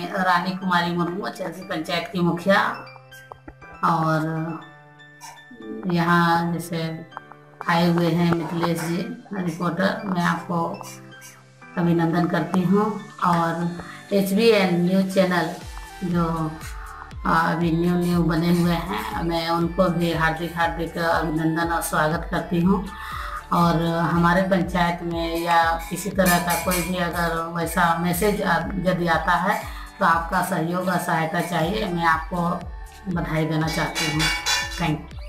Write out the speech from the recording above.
रानी कुमारी मुर्मू अचलसी पंचायत की मुखिया। और यहाँ जैसे आए हुए हैं मित्रलेश जी रिपोर्टर, मैं आपको अभिनंदन करती हूँ। और HBN न्यूज़ चैनल जो अभी न्यू बने हुए हैं, मैं उनको भी हार्दिक अभिनंदन और स्वागत करती हूँ। और हमारे पंचायत में या किसी तरह का कोई भी अगर वैसा मैसेज यदि आता है तो आपका सहयोग और सहायता चाहिए। मैं आपको बधाई देना चाहती हूँ। Thank you.